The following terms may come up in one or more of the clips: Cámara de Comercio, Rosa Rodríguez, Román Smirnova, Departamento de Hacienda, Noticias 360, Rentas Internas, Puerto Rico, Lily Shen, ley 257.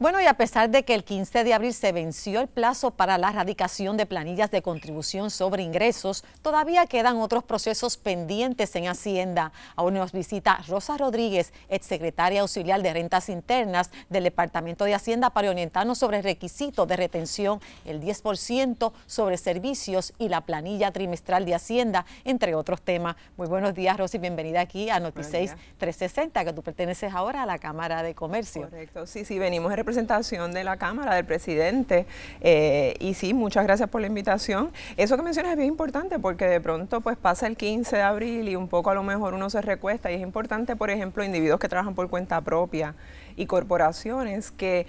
Bueno, y a pesar de que el 15 de abril se venció el plazo para la erradicación de planillas de contribución sobre ingresos, todavía quedan otros procesos pendientes en Hacienda. Ahora nos visita Rosa Rodríguez, exsecretaria auxiliar de Rentas Internas del Departamento de Hacienda, para orientarnos sobre el requisito de retención, el 10% sobre servicios y la planilla trimestral de Hacienda, entre otros temas. Muy buenos días, Rosa, y bienvenida aquí a Noticias 360, que tú perteneces ahora a la Cámara de Comercio. Correcto, sí, venimos en representación de la Cámara, del presidente, y sí, muchas gracias por la invitación. Eso que mencionas es bien importante porque de pronto pues pasa el 15 de abril y un poco a lo mejor uno se recuesta, y es importante, por ejemplo, individuos que trabajan por cuenta propia y corporaciones que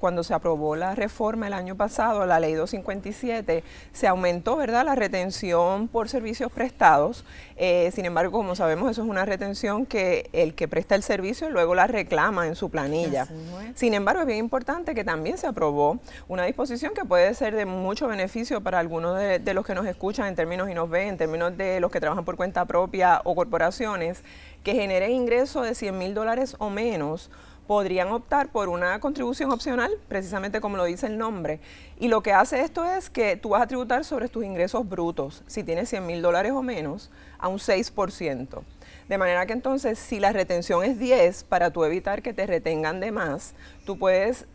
cuando se aprobó la reforma el año pasado, la ley 257, se aumentó, ¿verdad?, la retención por servicios prestados. Sin embargo, como sabemos, eso es una retención que el que presta el servicio luego la reclama en su planilla. Sin embargo, es bien importante que también se aprobó una disposición que puede ser de mucho beneficio para algunos de los que nos escuchan en términos y nos ven, en términos de los que trabajan por cuenta propia o corporaciones, que generen ingresos de $100,000 o menos, podrían optar por una contribución opcional, precisamente como lo dice el nombre. Y lo que hace esto es que tú vas a tributar sobre tus ingresos brutos, si tienes $100,000 o menos, a un 6%. De manera que entonces, si la retención es 10, para tú evitar que te retengan de más, tú puedes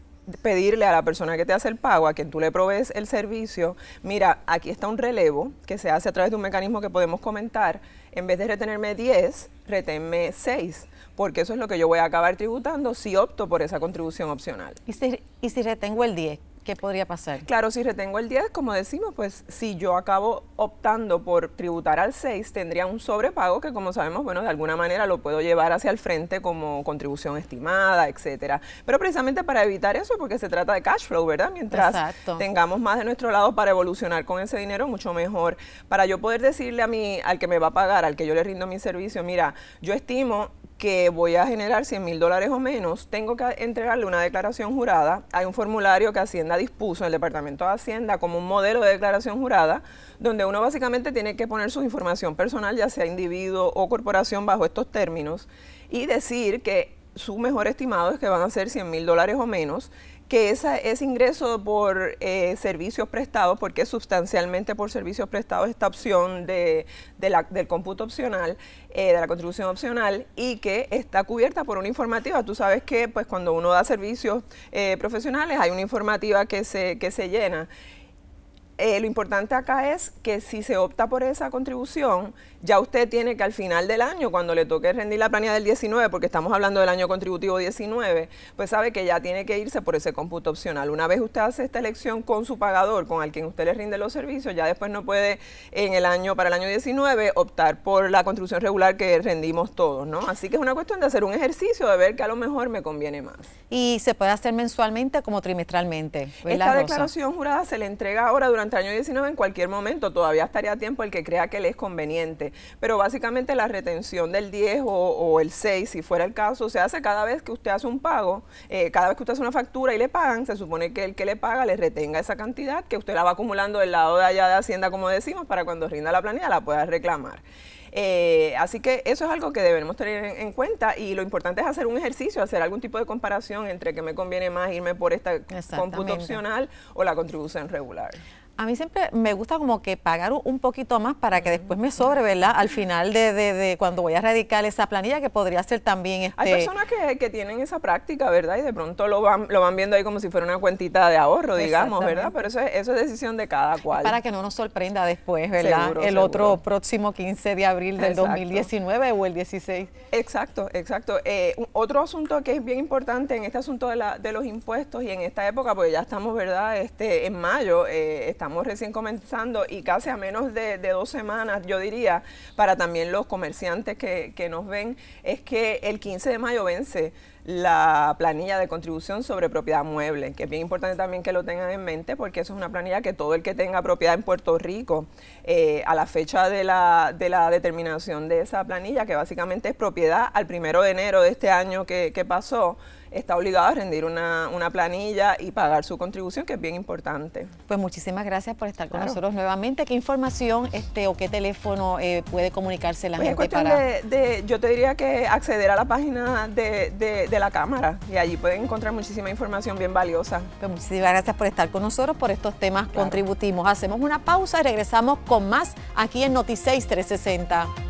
pedirle a la persona que te hace el pago, a quien tú le provees el servicio, mira, aquí está un relevo que se hace a través de un mecanismo que podemos comentar, en vez de retenerme 10, reténme 6, porque eso es lo que yo voy a acabar tributando si opto por esa contribución opcional. ¿Y si retengo el 10? ¿Qué podría pasar? Claro, si retengo el 10, como decimos, pues si yo acabo optando por tributar al 6, tendría un sobrepago que, como sabemos, bueno, de alguna manera lo puedo llevar hacia el frente como contribución estimada, etcétera. Pero precisamente para evitar eso, porque se trata de cash flow, ¿verdad? Mientras tengamos más de nuestro lado para evolucionar con ese dinero, mucho mejor. Para yo poder decirle al que me va a pagar, al que yo le rindo mi servicio, mira, yo estimo que voy a generar $100,000 o menos, tengo que entregarle una declaración jurada. Hay un formulario que Hacienda dispuso en el Departamento de Hacienda como un modelo de declaración jurada, donde uno básicamente tiene que poner su información personal, ya sea individuo o corporación, bajo estos términos, y decir que su mejor estimado es que van a ser $100,000 o menos, que ese ingreso por servicios prestados, porque es sustancialmente por servicios prestados esta opción del cómputo opcional, de la contribución opcional, y que está cubierta por una informativa. Tú sabes que pues cuando uno da servicios profesionales hay una informativa que se llena. Lo importante acá es que si se opta por esa contribución, ya usted tiene que al final del año, cuando le toque rendir la planilla del 19, porque estamos hablando del año contributivo 19, pues sabe que ya tiene que irse por ese cómputo opcional. Una vez usted hace esta elección con su pagador, con al quien usted le rinde los servicios, ya después no puede para el año 19 optar por la contribución regular que rendimos todos, ¿no? Así que es una cuestión de hacer un ejercicio, de ver que a lo mejor me conviene más. ¿Y se puede hacer mensualmente como trimestralmente? Esta declaración jurada se le entrega ahora durante año 19, en cualquier momento, todavía estaría a tiempo el que crea que le es conveniente, pero básicamente la retención del 10 o el 6, si fuera el caso, se hace cada vez que usted hace un pago, cada vez que usted hace una factura y le pagan, se supone que el que le paga le retenga esa cantidad que usted la va acumulando del lado de allá de Hacienda, como decimos, para cuando rinda la planilla la pueda reclamar. Así que eso es algo que debemos tener en cuenta, y lo importante es hacer un ejercicio, hacer algún tipo de comparación entre qué me conviene más, irme por esta cómputo opcional o la contribución regular. A mí siempre me gusta como que pagar un poquito más para que después me sobre, ¿verdad? Al final de cuando voy a radicar esa planilla, que podría ser también... Hay personas que tienen esa práctica, ¿verdad? Y de pronto lo van viendo ahí como si fuera una cuentita de ahorro, digamos, ¿verdad? Pero eso es decisión de cada cual. Y para que no nos sorprenda después, ¿verdad? Seguro. Otro próximo 15 de abril del 2019 o el 16. Exacto. Otro asunto que es bien importante en este asunto de los impuestos, y en esta época, porque ya estamos, ¿verdad? En mayo, estamos recién comenzando, y casi a menos de 2 semanas, yo diría, para también los comerciantes que nos ven, es que el 15 de mayo vence la planilla de contribución sobre propiedad mueble, que es bien importante también que lo tengan en mente, porque eso es una planilla que todo el que tenga propiedad en Puerto Rico, a la fecha de la determinación de esa planilla, que básicamente es propiedad al 1 de enero de este año que pasó, está obligado a rendir una planilla y pagar su contribución, que es bien importante. Pues muchísimas gracias por estar con nosotros nuevamente. ¿Qué información o qué teléfono puede comunicarse la gente para...? Yo te diría que acceder a la página de la Cámara, y allí pueden encontrar muchísima información bien valiosa. Pues muchísimas gracias por estar con nosotros, por estos temas contributivos. Hacemos una pausa y regresamos con más aquí en Noticias 360.